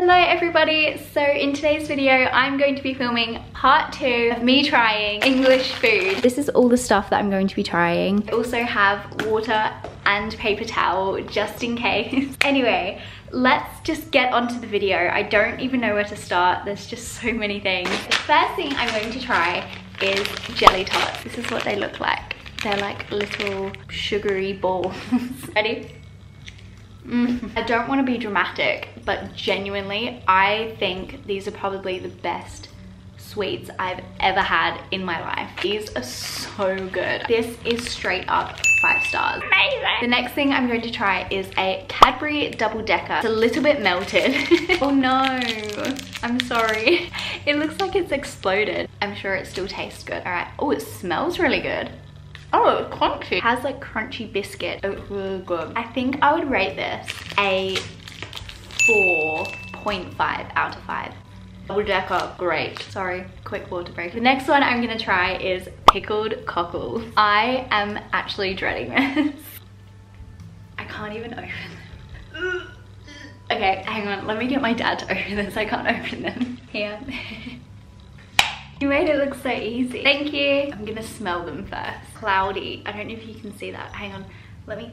Hello everybody, so in today's video I'm going to be filming part 2 of me trying English food. This is all the stuff that I'm going to be trying. I also have water and paper towel just in case. Anyway, let's just get onto the video. I don't even know where to start, there's just so many things. The first thing I'm going to try is jelly tots. This is what they look like. They're like little sugary balls. Ready? I don't want to be dramatic, but genuinely I think these are probably the best sweets I've ever had in my life. These are so good. This is straight up 5 stars. Amazing. The next thing I'm going to try is a Cadbury Double Decker. It's a little bit melted. Oh no, I'm sorry. It looks like it's exploded. I'm sure it still tastes good. All right. Oh, it smells really good. Oh, it's crunchy. It has like crunchy biscuit. Oh, it's really good. I think I would rate this a 4.5 out of 5. Double Decker, great. Sorry, quick water break. The next one I'm gonna try is pickled cockles. I am actually dreading this. I can't even open them. Okay, hang on, let me get my dad to open this. I can't open them. Here. You made it look so easy. Thank you. I'm gonna smell them first. Cloudy. I don't know if you can see that. Hang on. Let me.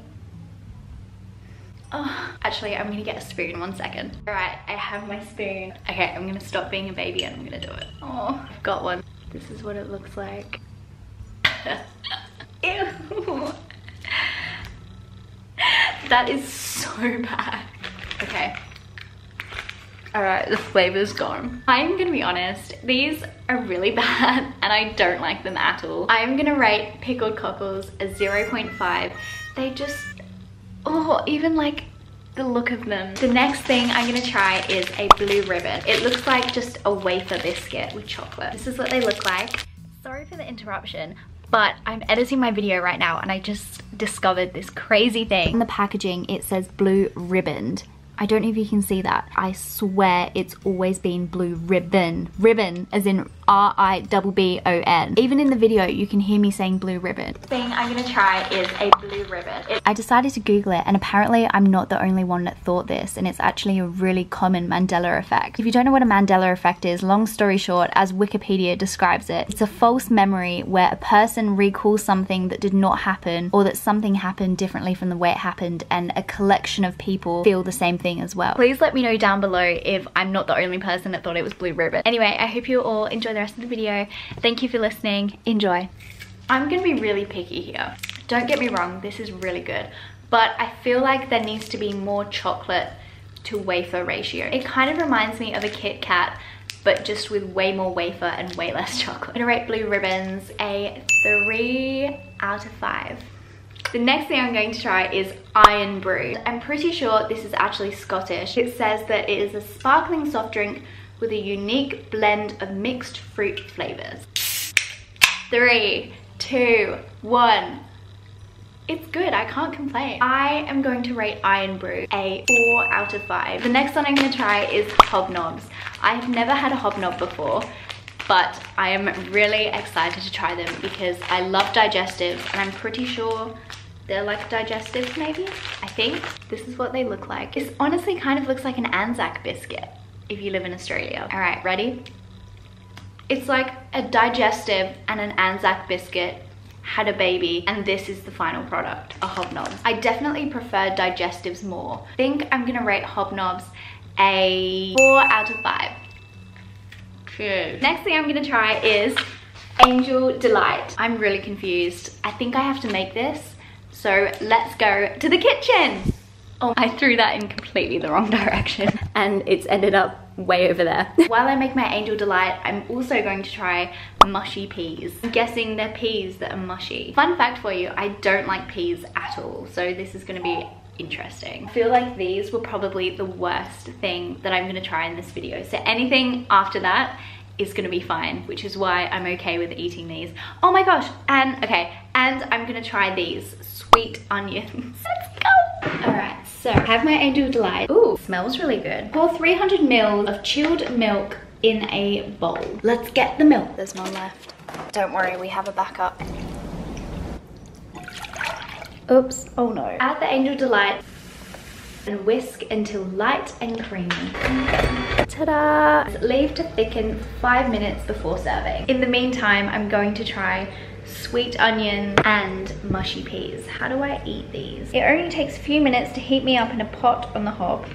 Oh, actually, I'm gonna get a spoon. 1 second. All right, I have my spoon. Okay, I'm gonna stop being a baby and I'm gonna do it. Oh, I've got one. This is what it looks like. Ew. That is so bad. Okay. Alright, the flavor's gone. I'm gonna be honest, these are really bad and I don't like them at all. I'm gonna rate pickled cockles a 0.5. They just, oh, even like the look of them. The next thing I'm gonna try is a blue ribbon. It looks like just a wafer biscuit with chocolate. This is what they look like. Sorry for the interruption, but I'm editing my video right now and I just discovered this crazy thing. On the packaging, it says blue ribboned. I don't know if you can see that. I swear it's always been blue ribbon. Ribbon as in R-I-B-B-O-N. Even in the video, you can hear me saying blue ribbon. The thing I'm gonna try is a blue ribbon. I decided to Google it and apparently I'm not the only one that thought this, and it's actually a really common Mandela effect. If you don't know what a Mandela effect is, long story short, as Wikipedia describes it, it's a false memory where a person recalls something that did not happen or that something happened differently from the way it happened, and a collection of people feel the same thing as well. Please let me know down below if I'm not the only person that thought it was blue ribbon. Anyway, I hope you all enjoy the rest of the video. Thank you for listening. Enjoy. I'm gonna be really picky here. Don't get me wrong, this is really good, but I feel like there needs to be more chocolate to wafer ratio. It kind of reminds me of a Kit Kat, but just with way more wafer and way less chocolate. I'm gonna rate blue ribbons a 3 out of 5. The next thing I'm going to try is Irn-Bru. I'm pretty sure this is actually Scottish. It says that it is a sparkling soft drink with a unique blend of mixed fruit flavors. 3, 2, 1. It's good, I can't complain. I am going to rate Irn-Bru a 4 out of 5. The next one I'm gonna try is Hobnobs. I've never had a Hobnob before, but I am really excited to try them because I love digestives and I'm pretty sure they're like digestives maybe, I think. This is what they look like. This honestly kind of looks like an Anzac biscuit if you live in Australia. All right, ready? It's like a digestive and an Anzac biscuit had a baby, and this is the final product, a Hobnob. I definitely prefer digestives more. I think I'm gonna rate Hobnobs a 4 out of 5. Good. Next thing I'm gonna try is Angel Delight. I'm really confused. I think I have to make this, so let's go to the kitchen. Oh, I threw that in completely the wrong direction and it's ended up way over there. While I make my Angel Delight, I'm also going to try mushy peas. I'm guessing they're peas that are mushy. Fun fact for you, I don't like peas at all, so this is gonna be interesting. I feel like these were probably the worst thing that I'm going to try in this video, so anything after that is going to be fine, which is why I'm okay with eating these. Oh my gosh, and okay, and I'm going to try these sweet onions. Let's go. All right, so I have my Angel Delight. Ooh, smells really good. Pour 300 mils of chilled milk in a bowl. Let's get the milk. There's one left. Don't worry, we have a backup. Oops, oh no. Add the Angel Delight. and whisk until light and creamy. Ta-da! Leave to thicken 5 minutes before serving. In the meantime, I'm going to try sweet onion and mushy peas. How do I eat these? It only takes a few minutes to heat me up in a pot on the hob.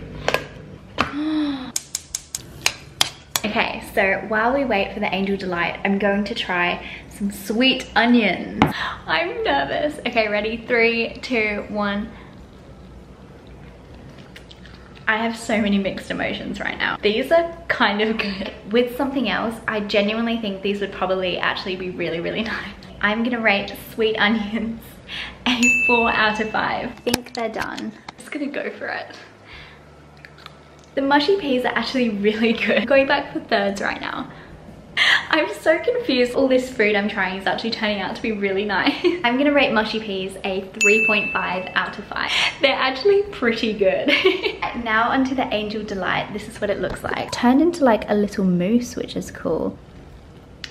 Okay, so while we wait for the Angel Delight, I'm going to try some sweet onions. I'm nervous. Okay, ready? 3, 2, 1. I have so many mixed emotions right now. These are kind of good. With something else, I genuinely think these would probably actually be really, really nice. I'm gonna rate sweet onions a 4 out of 5. I think they're done. I'm just gonna go for it. The mushy peas are actually really good. I'm going back for thirds right now. I'm so confused. All this food I'm trying is actually turning out to be really nice. I'm gonna rate mushy peas a 3.5 out of 5. They're actually pretty good. Now onto the Angel Delight. This is what it looks like. It turned into like a little mousse, which is cool.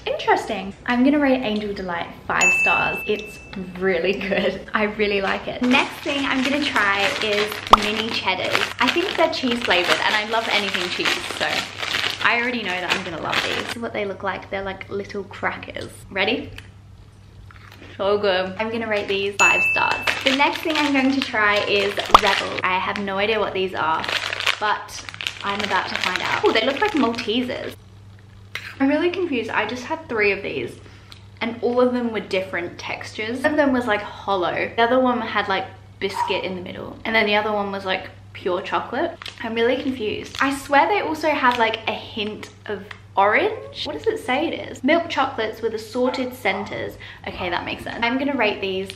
Interesting. I'm gonna rate Angel Delight 5 stars. It's really good. I really like it. Next thing I'm gonna try is Mini Cheddars. I think they're cheese flavored and I love anything cheese, so I already know that I'm gonna love these. This is what they look like. They're like little crackers. Ready? So good. I'm gonna rate these 5 stars. The next thing I'm going to try is Rebel. I have no idea what these are, but I'm about to find out. Oh, they look like Maltesers. I'm really confused. I just had 3 of these and all of them were different textures. One of them was like hollow. The other one had like biscuit in the middle. And then the other one was like pure chocolate. I'm really confused. I swear they also have like a hint of orange. What does it say it is? Milk chocolates with assorted centers. Okay, that makes sense. I'm gonna rate these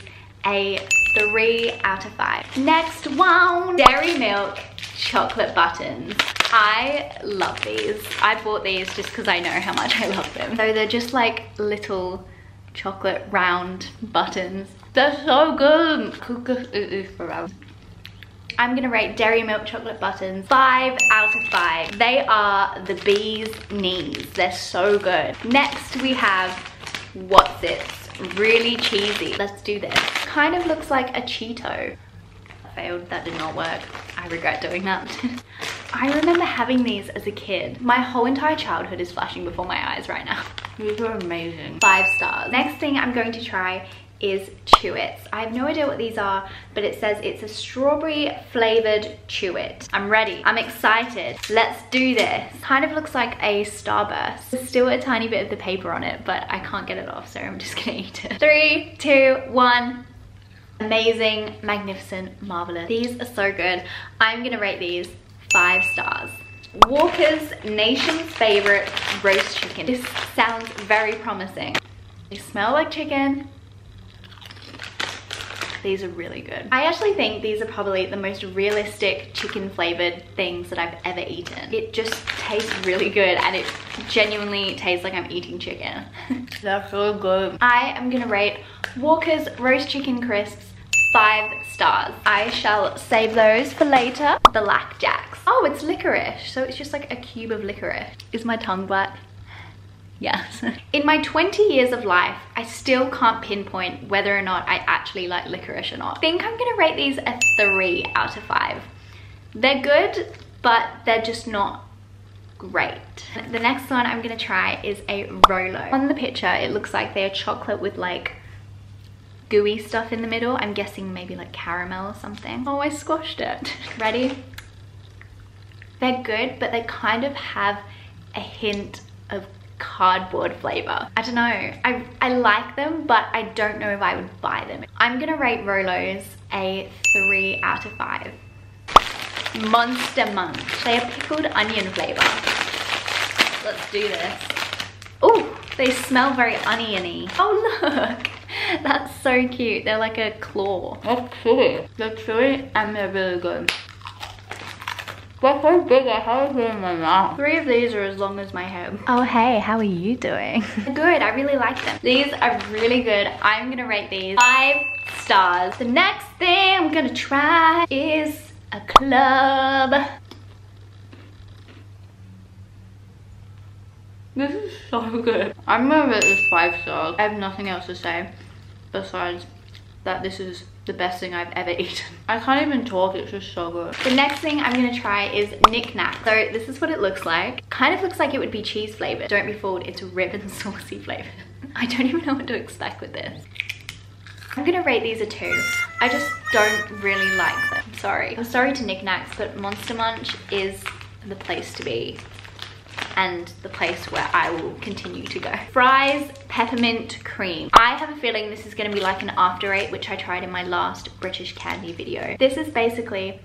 a 3 out of 5. Next one, Dairy Milk chocolate buttons. I love these. I bought these just because I know how much I love them. So they're just like little chocolate round buttons. They're so good. I'm gonna rate Dairy Milk chocolate buttons 5 out of 5. They are the bee's knees. They're so good. Next we have Wotsits. Really cheesy. Let's do this. Kind of looks like a Cheeto. Failed. That did not work. I regret doing that. I remember having these as a kid. My whole entire childhood is flashing before my eyes right now. These are amazing. 5 stars. Next thing I'm going to try is Chewits. I have no idea what these are, but it says it's a strawberry flavored Chewit. I'm ready. I'm excited. Let's do this. Kind of looks like a Starburst. There's still a tiny bit of the paper on it, but I can't get it off, so I'm just gonna eat it. 3, 2, 1. Amazing, magnificent, marvelous. These are so good. I'm gonna rate these 5 stars. Walker's nation's favorite roast chicken. This sounds very promising. They smell like chicken. These are really good. I actually think these are probably the most realistic chicken flavored things that I've ever eaten. It just tastes really good and it genuinely tastes like I'm eating chicken. They're so good. I am gonna rate Walker's roast chicken crisps 5 stars. I shall save those for later. The Blackjacks. Oh, it's licorice. So it's just like a cube of licorice. Is my tongue black? Yes. In my 20 years of life, I still can't pinpoint whether or not I actually like licorice or not. I think I'm gonna rate these a 3 out of 5. They're good, but they're just not great. The next one I'm gonna try is a Rolo. On the picture, it looks like they are chocolate with like gooey stuff in the middle. I'm guessing maybe like caramel or something. Oh, I squashed it. Ready? They're good, but they kind of have a hint of cardboard flavor. I don't know. I like them, but I don't know if I would buy them. I'm gonna rate Rolos a 3 out of 5. Monster Munch. They are pickled onion flavor. Let's do this. Oh, they smell very oniony. Oh, look. That's so cute. They're like a claw. That's chewy. They're chewy and they're really good. They're so big, I have them in my mouth. 3 of these are as long as my head. Oh hey, how are you doing? Good, I really like them. These are really good. I'm gonna rate these 5 stars. The next thing I'm gonna try is a club. This is so good. I'm gonna rate this 5 stars. I have nothing else to say besides that this is the best thing I've ever eaten. I can't even talk, it's just so good. The next thing I'm gonna try is Knick-knacks. So this is what it looks like. Kind of looks like it would be cheese flavored. Don't be fooled, it's ribbon saucy flavored. I don't even know what to expect with this. I'm gonna rate these a 2. I just don't really like them. I'm sorry. I'm sorry to Knick-knacks, but Monster Munch is the place to be and the place where I will continue to go. Fry's peppermint cream. I have a feeling this is gonna be like an after eight, which I tried in my last British candy video. This is basically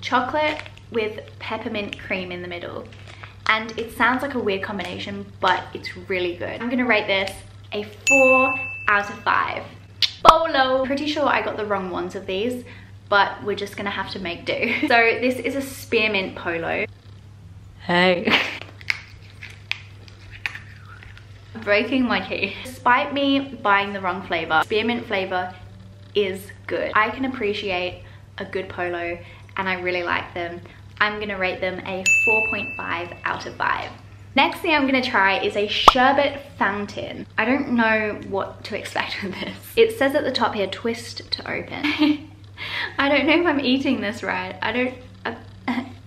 chocolate with peppermint cream in the middle. And it sounds like a weird combination, but it's really good. I'm gonna rate this a 4 out of 5. Polo! Pretty sure I got the wrong ones of these, but we're just gonna have to make do. So this is a spearmint polo. Hey. Breaking my teeth. Despite me buying the wrong flavor, spearmint flavor is good. I can appreciate a good polo and I really like them. I'm gonna rate them a 4.5 out of 5. Next thing I'm gonna try is a sherbet fountain. I don't know what to expect with this. It says at the top here, twist to open. I don't know if I'm eating this right.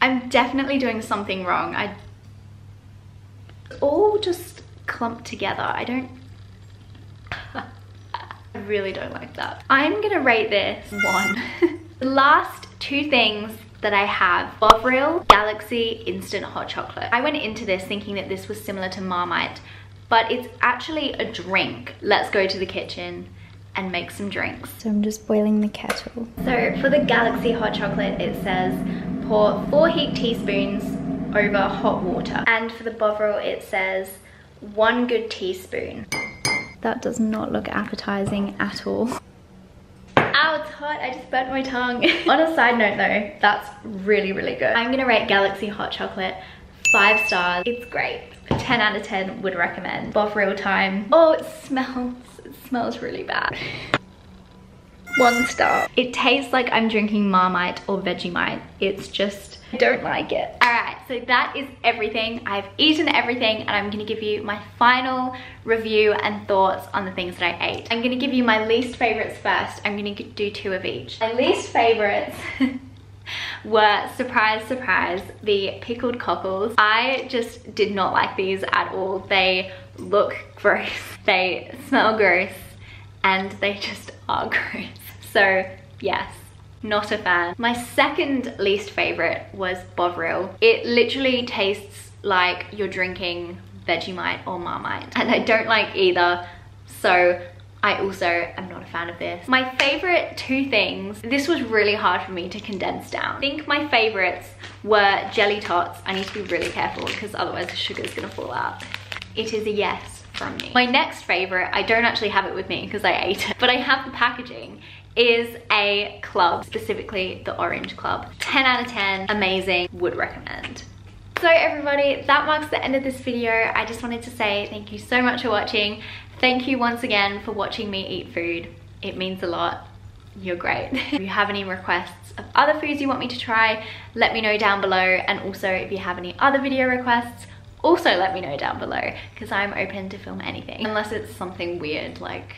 I'm definitely doing something wrong. It's all just clumped together. I really don't like that. I'm gonna rate this 1. The last 2 things that I have, Bovril Galaxy Instant Hot Chocolate. I went into this thinking that this was similar to Marmite, but it's actually a drink. Let's go to the kitchen and make some drinks. So I'm just boiling the kettle. So for the Galaxy Hot Chocolate, it says pour 4 heaped teaspoons over hot water. And for the Bovril, it says 1 good teaspoon. That does not look appetizing at all. Ow, it's hot, I just burnt my tongue. On a side note though, that's really, really good. I'm gonna rate Galaxy Hot Chocolate 5 stars. It's great. 10 out of 10 would recommend. Bovril time. Oh, it smells really bad. 1 star. It tastes like I'm drinking Marmite or Vegemite. It's just, I don't like it. All right, so that is everything. I've eaten everything and I'm gonna give you my final review and thoughts on the things that I ate. I'm gonna give you my least favorites first. I'm gonna do 2 of each. My least favorites were, surprise, surprise, the pickled cockles. I just did not like these at all. They look gross, they smell gross, and they just are gross. So yes, not a fan. My second least favorite was Bovril. It literally tastes like you're drinking Vegemite or Marmite, and I don't like either, so I also am not a fan of this. My favorite 2 things, this was really hard for me to condense down. I think my favorites were jelly tots. I need to be really careful because otherwise the sugar's gonna fall out. It is a yes from me. My next favorite, I don't actually have it with me because I ate it, but I have the packaging, is a club, specifically the orange club. 10 out of 10, amazing, would recommend. So everybody, that marks the end of this video. I just wanted to say thank you so much for watching. Thank you once again for watching me eat food. It means a lot. You're great. If you have any requests of other foods you want me to try, let me know down below. And also if you have any other video requests, also let me know down below, because I'm open to film anything. Unless it's something weird, like,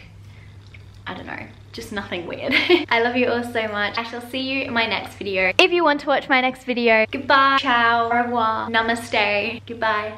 I don't know, just nothing weird. I love you all so much. I shall see you in my next video. If you want to watch my next video, goodbye, ciao, au revoir, namaste, goodbye.